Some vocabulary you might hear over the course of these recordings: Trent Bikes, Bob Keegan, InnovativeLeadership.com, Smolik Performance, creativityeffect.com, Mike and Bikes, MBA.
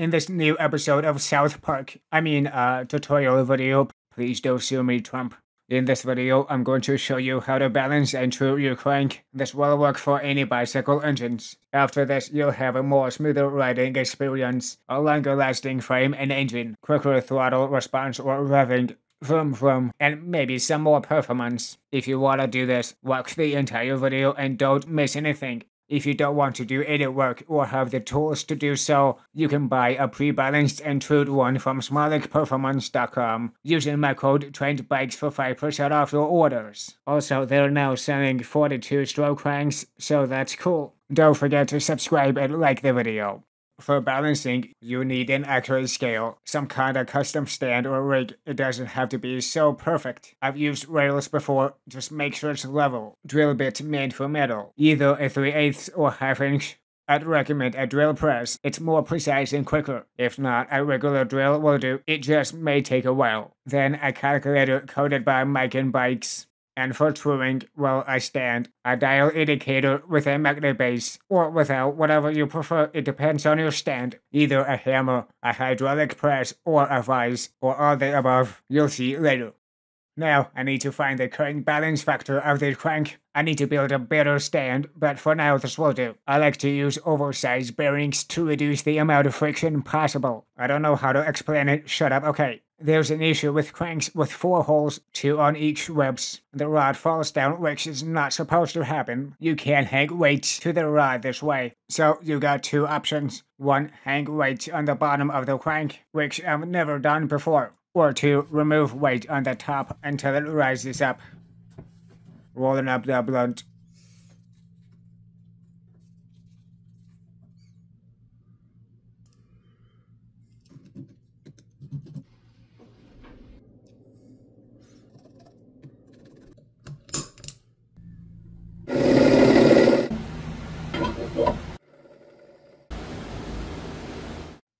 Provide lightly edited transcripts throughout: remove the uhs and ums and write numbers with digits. in this new episode of South Park. Tutorial video. Please don't sue me, Trump. In this video, I'm going to show you how to balance and true your crank. This will work for any bicycle engines. After this, you'll have a more smoother riding experience, a longer lasting frame and engine, quicker throttle response or revving, vroom vroom, and maybe some more performance. If you want to do this, watch the entire video and don't miss anything. If you don't want to do any work or have the tools to do so, you can buy a pre-balanced and trued one from smolikperformance.com using my code Trent Bikes for 5% off your orders. Also, they're now selling 42-stroke cranks, so that's cool. Don't forget to subscribe and like the video. For balancing, you need an accurate scale, some kind of custom stand or rig. It doesn't have to be so perfect. I've used rails before, just make sure it's level. Drill bit made for metal, either a 3/8 or 1/2 inch. I'd recommend a drill press, it's more precise and quicker. If not, a regular drill will do, it just may take a while. Then a calculator coded by Mike and Bikes. And for truing, well, I stand a dial indicator with a magnet base, or without, whatever you prefer, it depends on your stand. Either a hammer, a hydraulic press, or a vise, or all the above, you'll see later. Now, I need to find the current balance factor of the crank. I need to build a better stand, but for now this will do. I like to use oversized bearings to reduce the amount of friction possible. I don't know how to explain it, shut up, okay. There's an issue with cranks with 4 holes, 2 on each ribs. The rod falls down, which is not supposed to happen. You can't hang weights to the rod this way. So you got 2 options. 1. Hang weights on the bottom of the crank, which I've never done before. Or 2. Remove weight on the top until it rises up. Rolling up the blunt.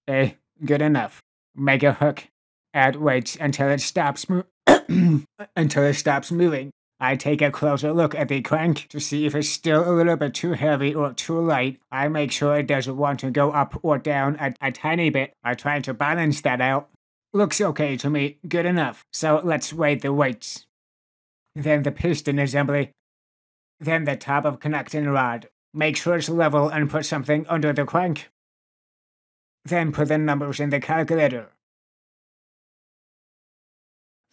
A. Good enough. Make a hook. Add weights until it stops moving. I take a closer look at the crank to see if it's still a little bit too heavy or too light. I make sure it doesn't want to go up or down a tiny bit. I try to balance that out. Looks okay to me, good enough. So let's weigh the weights. Then the piston assembly. Then the top of connecting rod. Make sure it's level and put something under the crank. Then put the numbers in the calculator.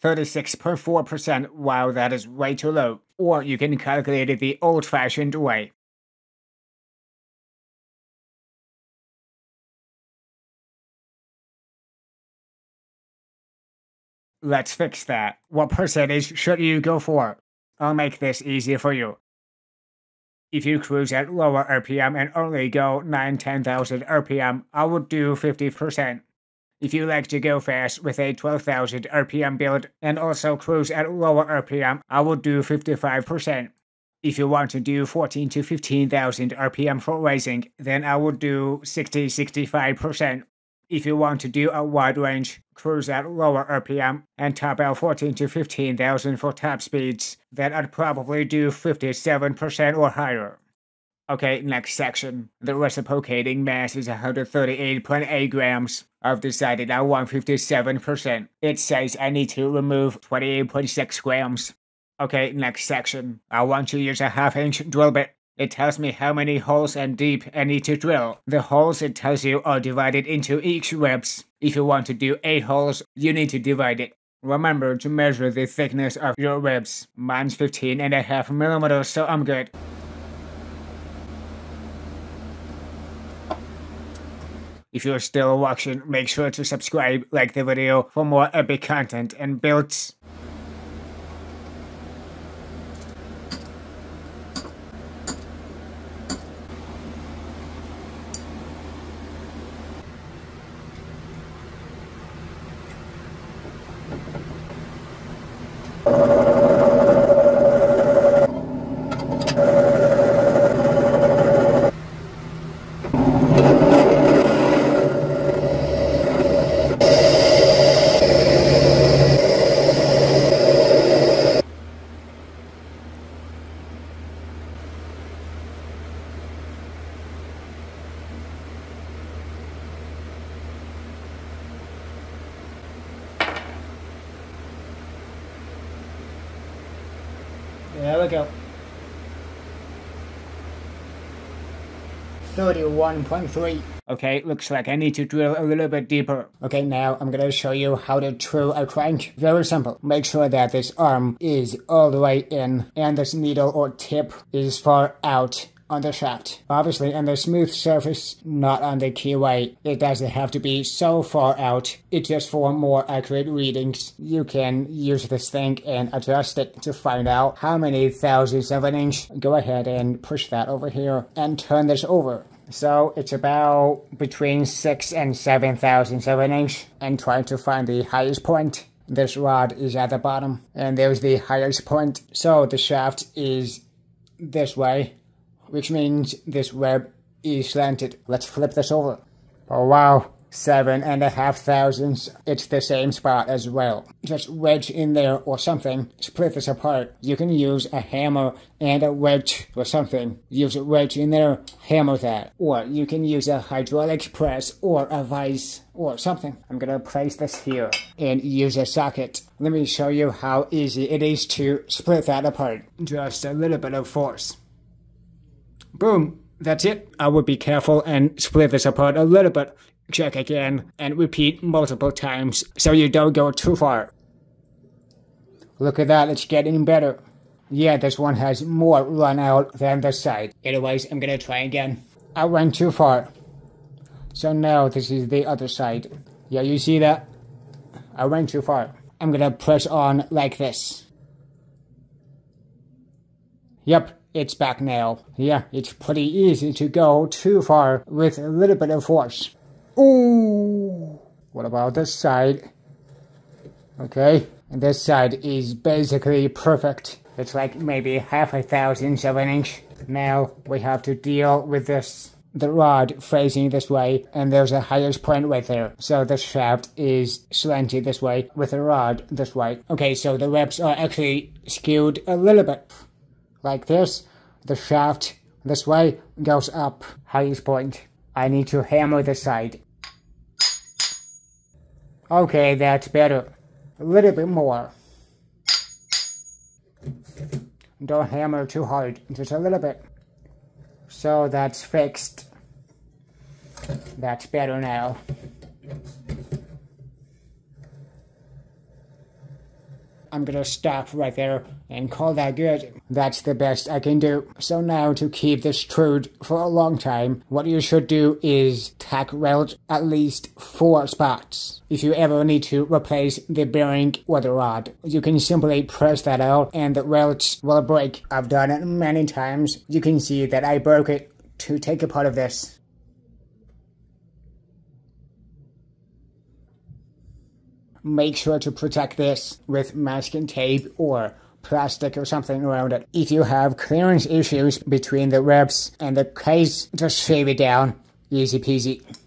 36.4%, wow, that is way too low. Or you can calculate it the old-fashioned way. Let's fix that. What percentage should you go for? I'll make this easier for you. If you cruise at lower RPM and only go 9,000-10,000 RPM, I would do 50%. If you like to go fast with a 12,000 RPM build and also cruise at lower RPM, I will do 55%. If you want to do 14 to 15,000 RPM for racing, then I will do 60-65%. If you want to do a wide range, cruise at lower RPM and top out 14 to 15,000 for top speeds, then I'd probably do 57% or higher. Okay, next section. The reciprocating mass is 138.8 grams. I've decided I want 57%. It says I need to remove 28.6 grams. Okay, next section. I want to use a 1/2 inch drill bit. It tells me how many holes and deep I need to drill. The holes it tells you are divided into each ribs. If you want to do 8 holes, you need to divide it. Remember to measure the thickness of your ribs. Mine's 15.5 millimeters, so I'm good. If you're still watching, make sure to subscribe, like the video for more epic content and builds. There we go. 31.3. Okay, looks like I need to drill a little bit deeper. Okay, now I'm gonna show you how to true a crank. Very simple. Make sure that this arm is all the way in and this needle or tip is far out on the shaft. Obviously, on the smooth surface, not on the keyway. It doesn't have to be so far out. It's just for more accurate readings. You can use this thing and adjust it to find out how many thousandths of an inch. Go ahead and push that over here and turn this over. So it's about between 6 and 7 thousandths of an inch, and try to find the highest point. This rod is at the bottom and there's the highest point. So the shaft is this way, which means this web is slanted. Let's flip this over. Oh wow, 7.5 thousandths. It's the same spot as well. Just wedge in there or something, split this apart. You can use a hammer and a wedge or something. Use a wedge in there, hammer that. Or you can use a hydraulic press or a vise or something. I'm gonna place this here and use a socket. Let me show you how easy it is to split that apart. Just a little bit of force. Boom, that's it. I would be careful and split this apart a little bit. Check again and repeat multiple times so you don't go too far. Look at that, it's getting better. Yeah, this one has more run out than the side. Anyways, I'm gonna try again. I went too far. So now this is the other side. Yeah, you see that? I went too far. I'm gonna press on like this. Yep. It's back now. Yeah, it's pretty easy to go too far with a little bit of force. Ooh! What about this side? Okay, and this side is basically perfect. It's like maybe 0.5 thousandths of an inch. Now we have to deal with this. The rod facing this way, and there's a highest point right there. So the shaft is slanted this way with the rod this way. Okay, so the webs are actually skewed a little bit. Like this, the shaft this way goes up, highest point. I need to hammer the side. Okay, that's better. A little bit more. Don't hammer too hard, just a little bit. So that's fixed. That's better now. I'm gonna stop right there and call that good. That's the best I can do. So now to keep this true for a long time, what you should do is tack weld at least 4 spots. If you ever need to replace the bearing or the rod, you can simply press that out and the welds will break. I've done it many times. You can see that I broke it to take a part of this. Make sure to protect this with masking tape or plastic or something around it. If you have clearance issues between the ribs and the case, just shave it down. Easy peasy.